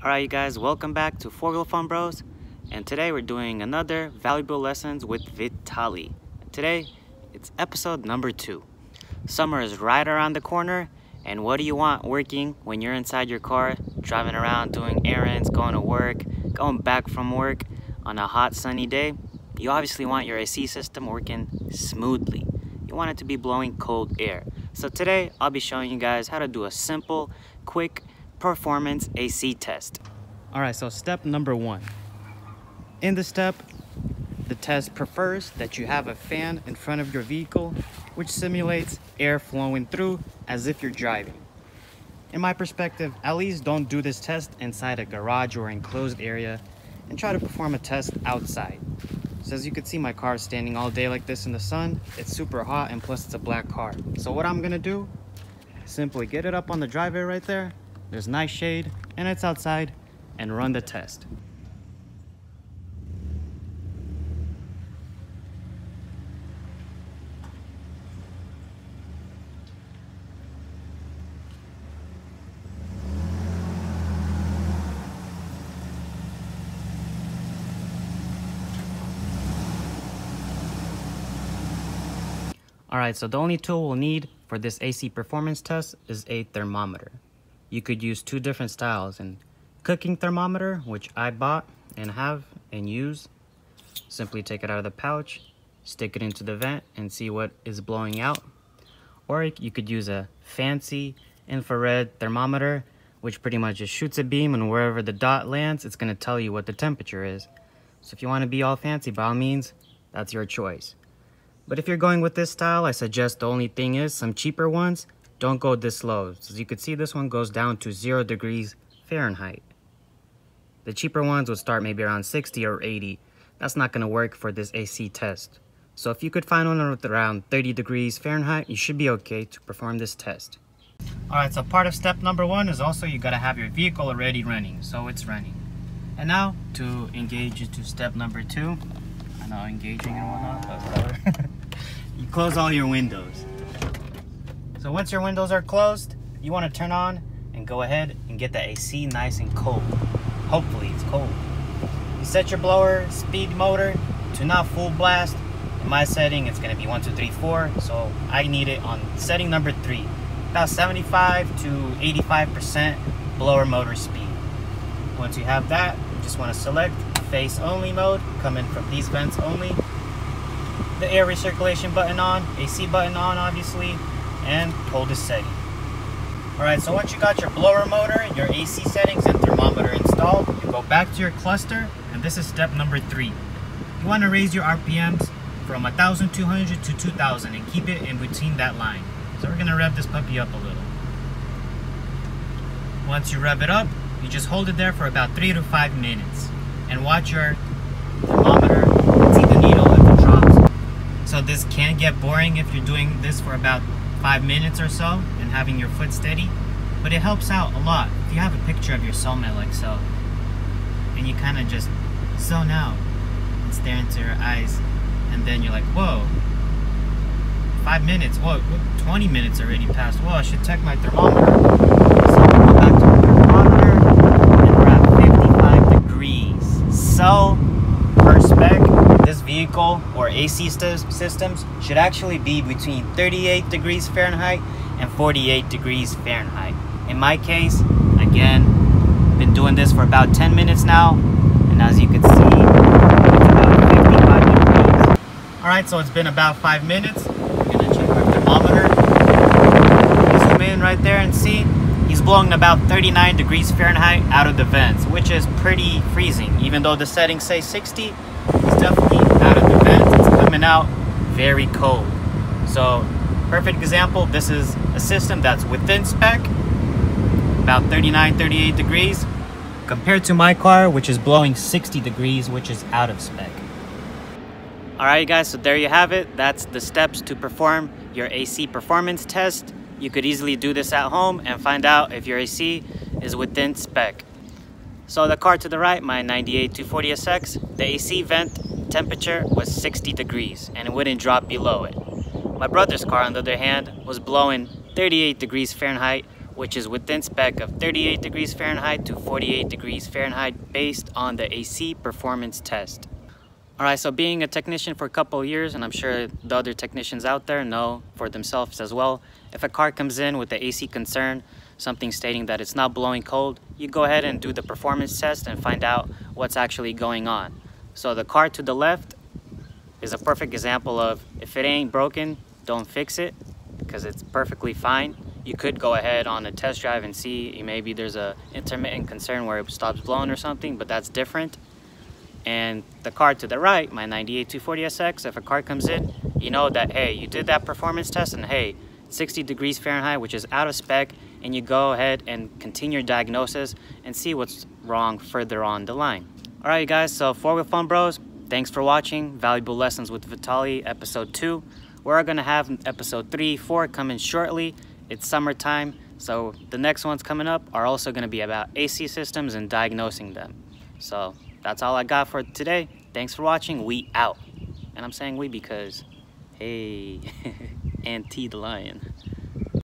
Alright you guys, welcome back to 4 Girl Fun Bros, and today we're doing another valuable lessons with Vitaly. Today, it's episode number 2. Summer is right around the corner, and what do you want working when you're inside your car, driving around, doing errands, going to work, going back from work on a hot sunny day? You obviously want your AC system working smoothly. You want it to be blowing cold air. So today, I'll be showing you guys how to do a simple, quick, performance AC test. Alright, so step number 1. In this step, the test prefers that you have a fan in front of your vehicle, which simulates air flowing through as if you're driving. In my perspective, at least don't do this test inside a garage or enclosed area, and try to perform a test outside. So as you can see, my car is standing all day like this in the sun. It's super hot, and plus it's a black car. So what I'm gonna do, simply get it up on the driveway right there. There's nice shade and it's outside, and run the test. Alright, so the only tool we'll need for this AC performance test is a thermometer. You could use two different styles, and cooking thermometer, which I bought and have and use. Simply take it out of the pouch, stick it into the vent and see what is blowing out. Or you could use a fancy infrared thermometer, which pretty much just shoots a beam, and wherever the dot lands, it's going to tell you what the temperature is. So if you want to be all fancy, by all means, that's your choice. But if you're going with this style, I suggest the only thing is some cheaper ones don't go this low. As you can see, this one goes down to 0 degrees Fahrenheit. The cheaper ones would start maybe around 60 or 80. That's not gonna work for this AC test. So if you could find one with around 30 degrees Fahrenheit, you should be okay to perform this test. All right, so part of step number 1 is also you gotta have your vehicle already running, so it's running. And now to engage into step number 2, I know engaging and whatnot, but whatever. You close all your windows. So once your windows are closed, you want to turn on and go ahead and get the AC nice and cold. Hopefully it's cold. You set your blower speed motor to not full blast. In my setting, it's going to be 1, 2, 3, 4. So I need it on setting number 3. About 75 to 85% blower motor speed. Once you have that, you just want to select face only mode. Come in from these vents only. The air recirculation button on, AC button on obviously, and hold this setting. Alright, so once you got your blower motor, your AC settings, and thermometer installed, you go back to your cluster, and this is step number 3. You want to raise your RPMs from 1,200 to 2,000 and keep it in between that line. So we're going to rev this puppy up a little. Once you rev it up, you just hold it there for about 3 to 5 minutes and watch your thermometer. See the needle if it drops. So this can get boring if you're doing this for about 5 minutes or so and having your foot steady, but it helps out a lot if you have a picture of your soulmate like so, and you kind of just zone out and stare into her eyes, and then you're like, whoa, 5 minutes, whoa, 20 minutes already passed, whoa, I should check my thermometer. So go back to the thermometer, and we're at 55 degrees. So per spec, this vehicle or AC systems should actually be between 38 degrees Fahrenheit and 48 degrees Fahrenheit. In my case, again, been doing this for about 10 minutes now, and as you can see, it's about 55 degrees. Alright, so it's been about 5 minutes. I'm gonna check my thermometer. Zoom in right there and see, he's blowing about 39 degrees Fahrenheit out of the vents, which is pretty freezing. Even though the settings say 60, it's definitely out of the vents. It's coming out very cold. So, perfect example, this is a system that's within spec, about 39, 38 degrees, compared to my car, which is blowing 60 degrees, which is out of spec. Alright, you guys, so there you have it. That's the steps to perform your AC performance test. You could easily do this at home and find out if your AC is within spec. So the car to the right, my 98 240SX, the AC vent temperature was 60 degrees and it wouldn't drop below it. My brother's car, on the other hand, was blowing 38 degrees Fahrenheit which is within spec of 38 degrees Fahrenheit to 48 degrees Fahrenheit based on the AC performance test. Alright, so being a technician for a couple of years, and I'm sure the other technicians out there know for themselves as well, if a car comes in with the AC concern, something stating that it's not blowing cold, you go ahead and do the performance test and find out what's actually going on. So the car to the left is a perfect example of, if it ain't broken, don't fix it, because it's perfectly fine. You could go ahead on a test drive and see, maybe there's an intermittent concern where it stops blowing or something, but that's different. And the car to the right, my 98 240SX, if a car comes in, you know that, hey, you did that performance test and hey, 60 degrees Fahrenheit, which is out of spec, and you go ahead and continue your diagnosis and see what's wrong further on the line. All right, you guys, so 4 Girl Fun Bros, thanks for watching. Valuable Lessons with Vitaly, episode 2. We're going to have episode 3, 4 coming shortly. It's summertime, so the next ones coming up are also going to be about AC systems and diagnosing them. So that's all I got for today. Thanks for watching. We out. And I'm saying we because, hey, and T the lion.